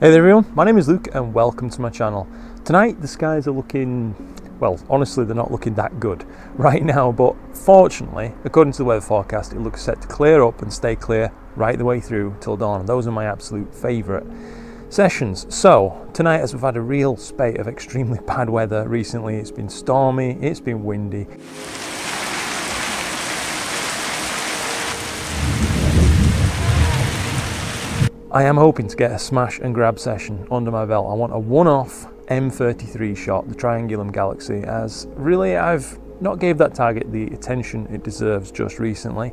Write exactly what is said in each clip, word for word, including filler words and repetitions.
Hey there everyone, my name is Luke and welcome to my channel. Tonight the skies are looking, well honestly they're not looking that good right now, but fortunately according to the weather forecast it looks set to clear up and stay clear right the way through till dawn. Those are my absolute favourite sessions. So tonight, as we've had a real spate of extremely bad weather recently, it's been stormy, it's been windy. I am hoping to get a smash and grab session under my belt. I want a one-off M thirty-three shot, the Triangulum Galaxy, as really I've not gave that target the attention it deserves just recently.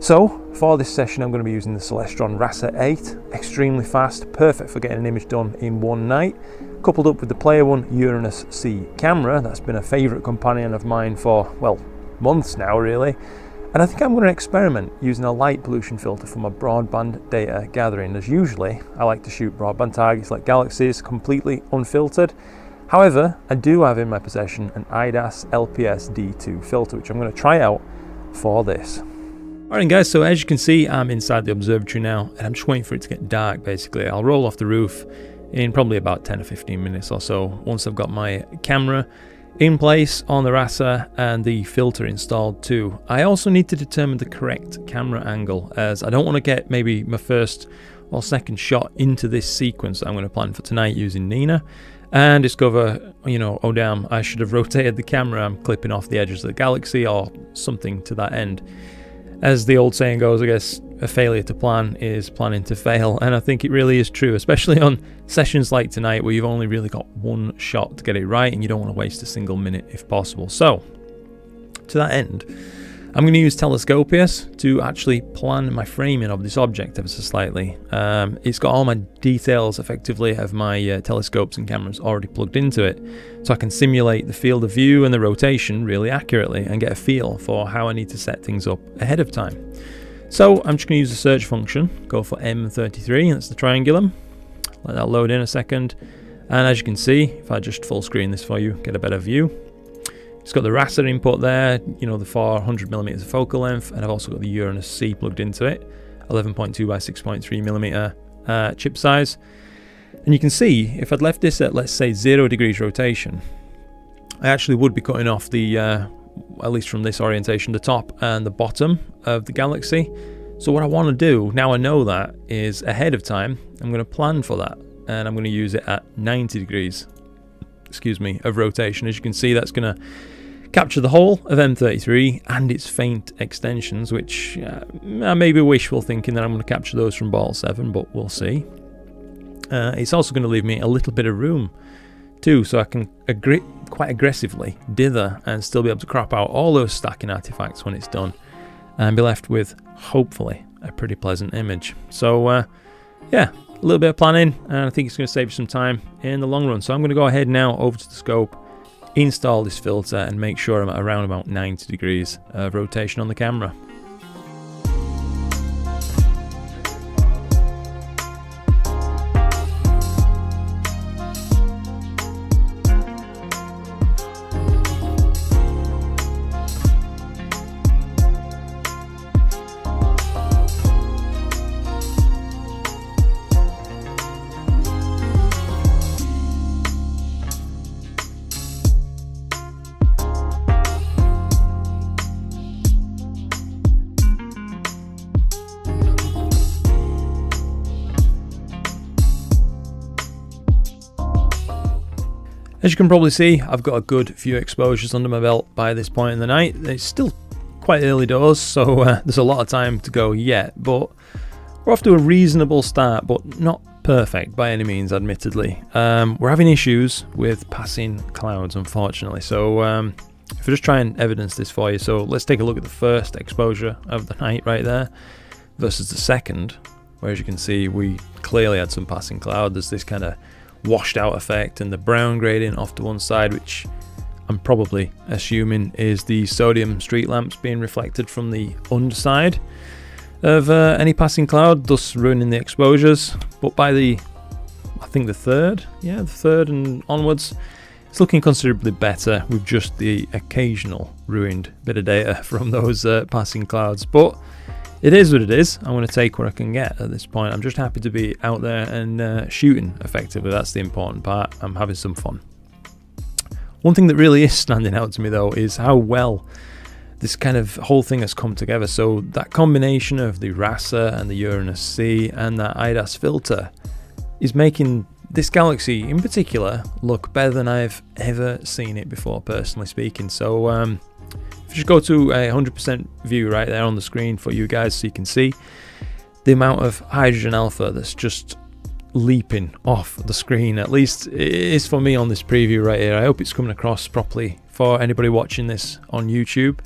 So for this session I'm going to be using the Celestron Rasa eight, extremely fast, perfect for getting an image done in one night, coupled up with the Player One Uranus C camera. That's been a favourite companion of mine for, well, months now really. And I think I'm going to experiment using a light pollution filter for my broadband data gathering, as usually I like to shoot broadband targets like galaxies completely unfiltered. However, I do have in my possession an IDAS L P S D two filter, which I'm going to try out for this. Alright guys, so as you can see I'm inside the observatory now and I'm just waiting for it to get dark basically. I'll roll off the roof in probably about ten or fifteen minutes or so once I've got my camera in place on the Rasa and the filter installed too. I also need to determine the correct camera angle, as I don't want to get maybe my first or second shot into this sequence that I'm going to plan for tonight using Nina and discover, you know, oh damn, I should have rotated the camera, I'm clipping off the edges of the galaxy or something to that end. As the old saying goes, I guess a failure to plan is planning to fail, and I think it really is true, especially on sessions like tonight where you've only really got one shot to get it right and you don't want to waste a single minute if possible. So to that end I'm going to use Telescopius to actually plan my framing of this object ever so slightly. Um, it's got all my details effectively of my uh, telescopes and cameras already plugged into it, so I can simulate the field of view and the rotation really accurately and get a feel for how I need to set things up ahead of time. So I'm just going to use the search function, go for M thirty-three, that's the Triangulum, let that load in a second, and as you can see, if I just full screen this for you, get a better view. It's got the Rasa input there, you know, the four hundred millimeter focal length, and I've also got the Uranus C plugged into it, eleven point two by six point three millimeter uh, chip size. And you can see, if I'd left this at, let's say, zero degrees rotation, I actually would be cutting off the... Uh, at least from this orientation, the top and the bottom of the galaxy. So what I want to do, now I know that, is ahead of time, I'm going to plan for that. And I'm going to use it at ninety degrees, excuse me, of rotation. As you can see, that's going to capture the whole of M thirty-three and its faint extensions, which uh, I may be wishful thinking that I'm going to capture those from ball seven, but we'll see. Uh, it's also going to leave me a little bit of room too, so I can agree quite aggressively dither and still be able to crop out all those stacking artifacts when it's done and be left with hopefully a pretty pleasant image. So uh, yeah, a little bit of planning, and I think it's going to save you some time in the long run. So I'm going to go ahead now over to the scope, install this filter and make sure I'm at around about ninety degrees of rotation on the camera. As you can probably see, I've got a good few exposures under my belt by this point in the night. It's still quite early doors, so uh, there's a lot of time to go yet, but we're off to a reasonable start, but not perfect by any means, admittedly. Um, we're having issues with passing clouds, unfortunately, so um, if I just try and evidence this for you, so let's take a look at the first exposure of the night right there versus the second, where as you can see, we clearly had some passing cloud. There's this kind of washed out effect and the brown gradient off to one side, which I'm probably assuming is the sodium street lamps being reflected from the underside of uh, any passing cloud, thus ruining the exposures. But by the, I think the third, yeah, the third and onwards, it's looking considerably better with just the occasional ruined bit of data from those uh, passing clouds. But it is what it is. I'm going to take what I can get at this point. I'm just happy to be out there and uh, shooting effectively. That's the important part. I'm having some fun. One thing that really is standing out to me though is how well this kind of whole thing has come together. So that combination of the Rasa and the Uranus C and that I D A S filter is making this galaxy in particular look better than I've ever seen it before, personally speaking. So um, if you just go to a one hundred percent view right there on the screen for you guys so you can see the amount of hydrogen alpha that's just leaping off the screen. At least it is for me on this preview right here. I hope it's coming across properly for anybody watching this on YouTube.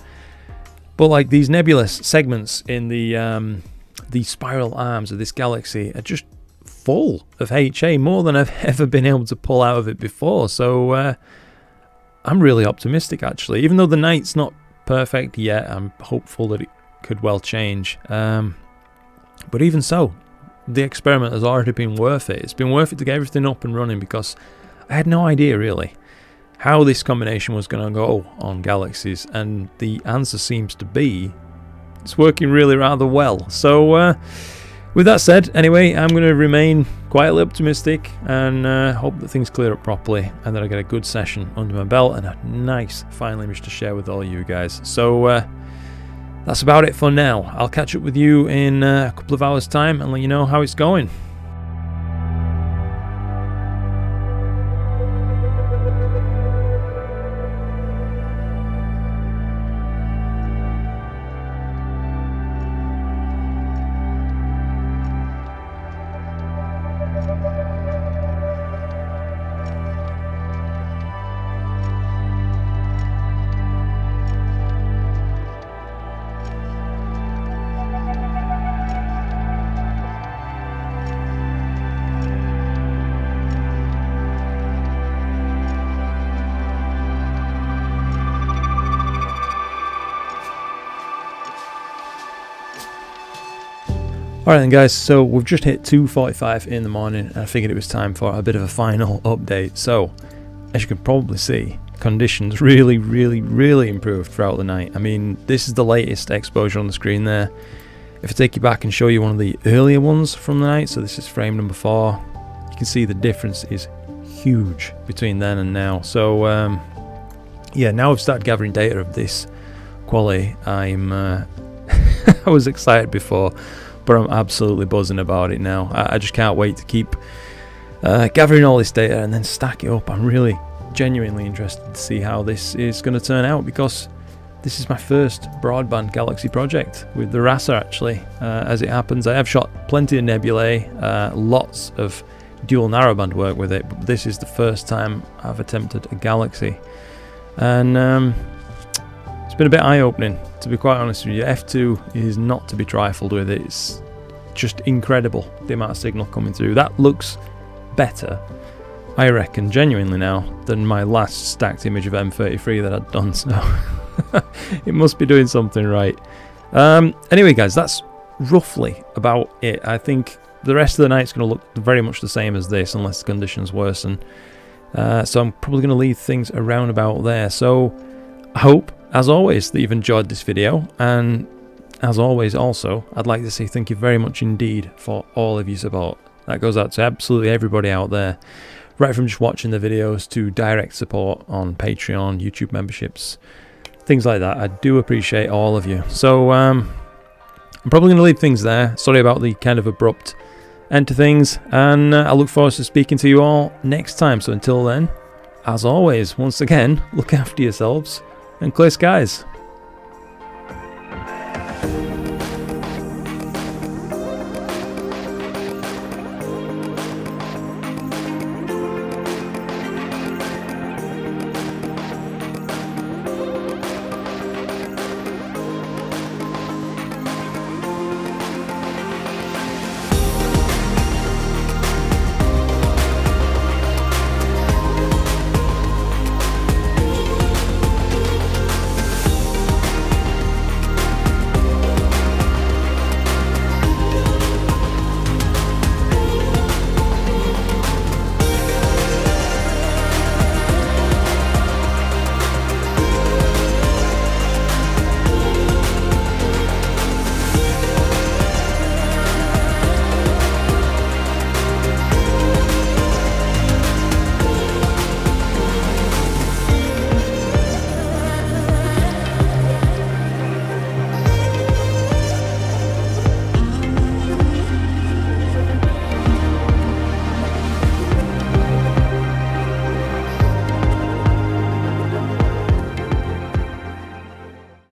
But like these nebulous segments in the um, the spiral arms of this galaxy are just full of H A, more than I've ever been able to pull out of it before. So uh, I'm really optimistic actually. Even though the night's not perfect yet, I'm hopeful that it could well change. Um, but even so, the experiment has already been worth it. It's been worth it to get everything up and running because I had no idea really how this combination was going to go on galaxies, and the answer seems to be it's working really rather well. So uh, with that said, anyway, I'm going to remain quietly optimistic and uh, hope that things clear up properly and that I get a good session under my belt and a nice final image to share with all you guys. So uh, that's about it for now. I'll catch up with you in uh, a couple of hours time and let you know how it's going. Alright then guys, so we've just hit two forty-five in the morning and I figured it was time for a bit of a final update. So, as you can probably see, conditions really, really, really improved throughout the night. I mean, this is the latest exposure on the screen there. If I take you back and show you one of the earlier ones from the night, so this is frame number four, you can see the difference is huge between then and now. So, um, yeah, now I've started gathering data of this quality. I'm, uh, I was excited before, but I'm absolutely buzzing about it now. I just can't wait to keep uh, gathering all this data and then stack it up. I'm really genuinely interested to see how this is going to turn out because this is my first broadband galaxy project with the Rasa actually. Uh, as it happens, I have shot plenty of nebulae, uh, lots of dual narrowband work with it, but this is the first time I've attempted a galaxy. And um, it's been a bit eye-opening, to be quite honest with you. F two is not to be trifled with. It's just incredible, the amount of signal coming through. That looks better, I reckon, genuinely now, than my last stacked image of M thirty-three that I'd done, so it must be doing something right. Um, anyway guys, that's roughly about it. I think the rest of the night's going to look very much the same as this, unless the conditions worsen. Uh, so I'm probably going to leave things around about there. So I hope, as always, that you've enjoyed this video, and as always also I'd like to say thank you very much indeed for all of your support. That goes out to absolutely everybody out there, right from just watching the videos to direct support on Patreon, YouTube memberships, things like that. I do appreciate all of you. So um, I'm probably going to leave things there. Sorry about the kind of abrupt end to things, and uh, I look forward to speaking to you all next time. So until then, as always, once again, look after yourselves and clear skies.